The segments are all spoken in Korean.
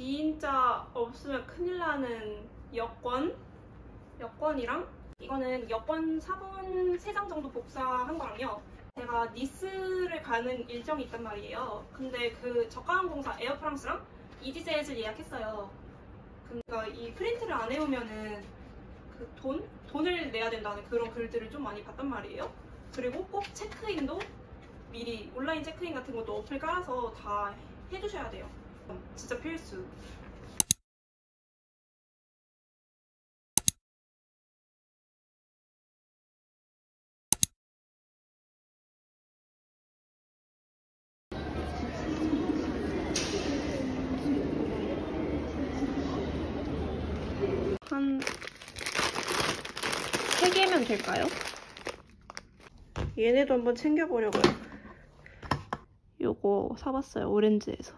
진짜 없으면 큰일 나는 여권이랑 이거는 여권 4번 3장 정도 복사한 거랑요. 제가 니스를 가는 일정이 있단 말이에요. 근데 그 저가항공사 에어프랑스랑 이지젯을 예약했어요. 그러니까 이 프린트를 안 해오면은 그 돈을 내야 된다는 그런 글들을 좀 많이 봤단 말이에요. 그리고 꼭 체크인도 미리 온라인 체크인 같은 것도 어플 깔아서 다 해주셔야 돼요. 진짜 필수. 한 3개면 될까요? 얘네도 한번 챙겨보려고요. 요거 사봤어요. 오렌지에서.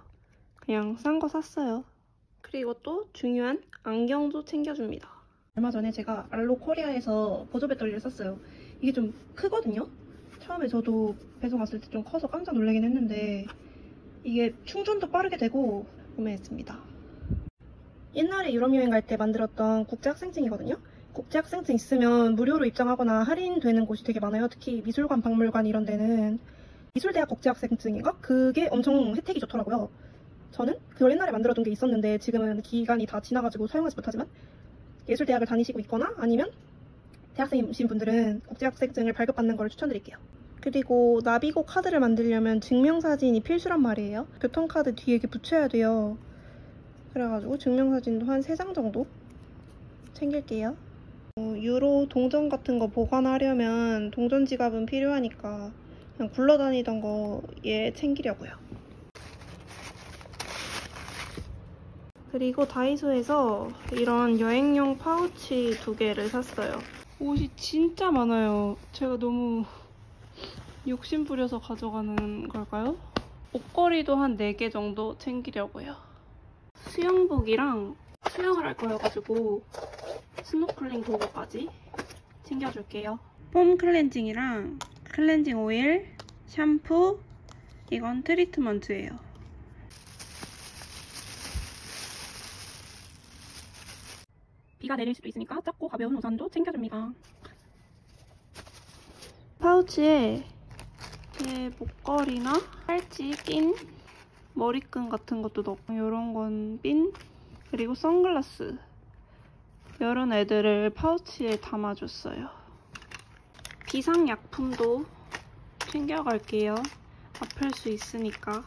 그냥 싼 거 샀어요. 그리고 또 중요한 안경도 챙겨줍니다. 얼마 전에 제가 알로 코리아에서 보조 배터리를 샀어요. 이게 좀 크거든요? 처음에 저도 배송 왔을 때 좀 커서 깜짝 놀라긴 했는데 이게 충전도 빠르게 되고 구매했습니다. 옛날에 유럽여행 갈 때 만들었던 국제학생증이거든요. 국제학생증 있으면 무료로 입장하거나 할인되는 곳이 되게 많아요. 특히 미술관, 박물관 이런 데는 미술대학 국제학생증인가? 그게 엄청 혜택이 좋더라고요. 저는 그걸 옛날에 만들어둔 게 있었는데 지금은 기간이 다 지나가지고 사용하지 못하지만 예술대학을 다니시고 있거나 아니면 대학생이신 분들은 국제학생증을 발급받는 걸 추천드릴게요. 그리고 나비고 카드를 만들려면 증명사진이 필수란 말이에요. 교통카드 뒤에 이렇게 붙여야 돼요. 그래가지고 증명사진도 한 3장 정도 챙길게요. 유로 동전 같은 거 보관하려면 동전 지갑은 필요하니까 그냥 굴러다니던 거 얘 챙기려고요. 그리고 다이소에서 이런 여행용 파우치 2개를 샀어요. 옷이 진짜 많아요. 제가 너무 욕심 부려서 가져가는 걸까요? 옷걸이도 한 4개 정도 챙기려고요. 수영복이랑 수영을 할 거여가지고 스노클링 도구까지 챙겨줄게요. 폼 클렌징이랑 클렌징 오일, 샴푸, 이건 트리트먼트예요. 비가 내릴 수도 있으니까 작고 가벼운 우산도 챙겨줍니다. 파우치에 이렇게 목걸이나 팔찌 낀 머리끈 같은 것도 넣고 이런 건 핀, 그리고 선글라스 이런 애들을 파우치에 담아줬어요. 비상약품도 챙겨갈게요. 아플 수 있으니까.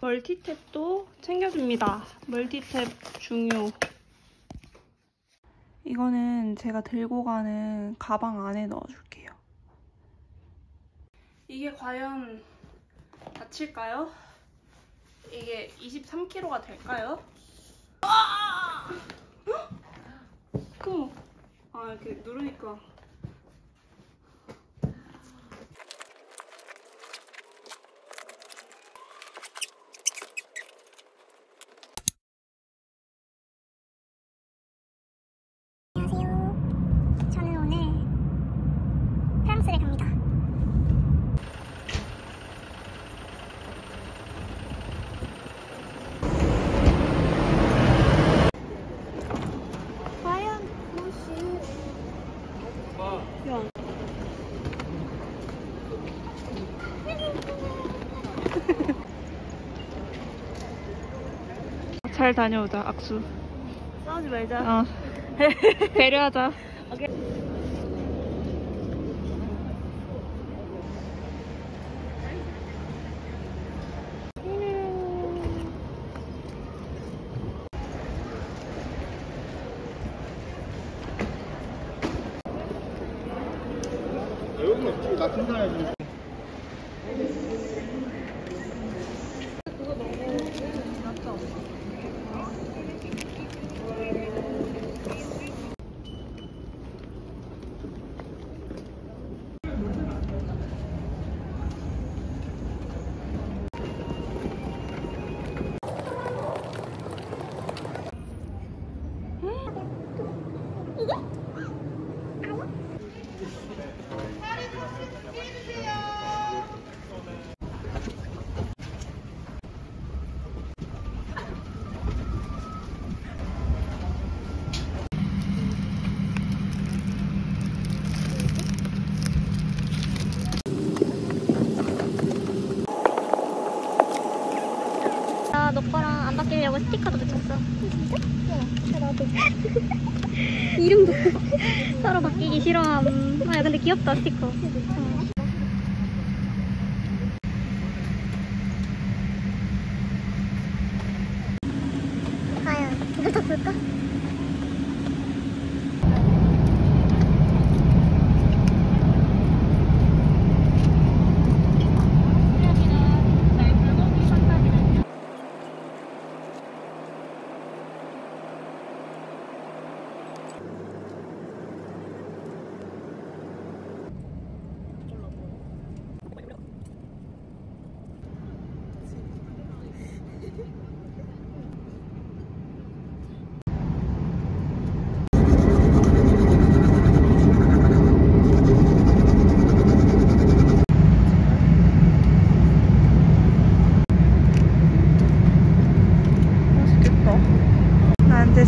멀티탭도 챙겨줍니다. 멀티탭 중요. 이거는 제가 들고 가는 가방 안에 넣어줄게요. 이게 과연 다칠까요? 이게 23kg가 될까요? 그, 이렇게 누르니까. 안녕하세요. 저는 오늘 프랑스를 갑니다. 잘 다녀오자. 악수. 싸우지 말자. 어. 배려하자. 오케이. 이게? 아니? 나 너 거랑 안 바뀌려고 스티커도 붙였어. 진짜? 네, 나도. 이름도 서로 바뀌기 싫어함. 아, 근데 귀엽다 스티커. 어. 과연 이걸 다 볼까?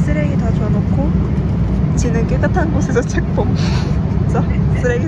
쓰레기 다 줘놓고 지는 깨끗한 곳에서 책 보고 진짜 쓰레기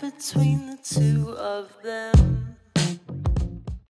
between the two of them.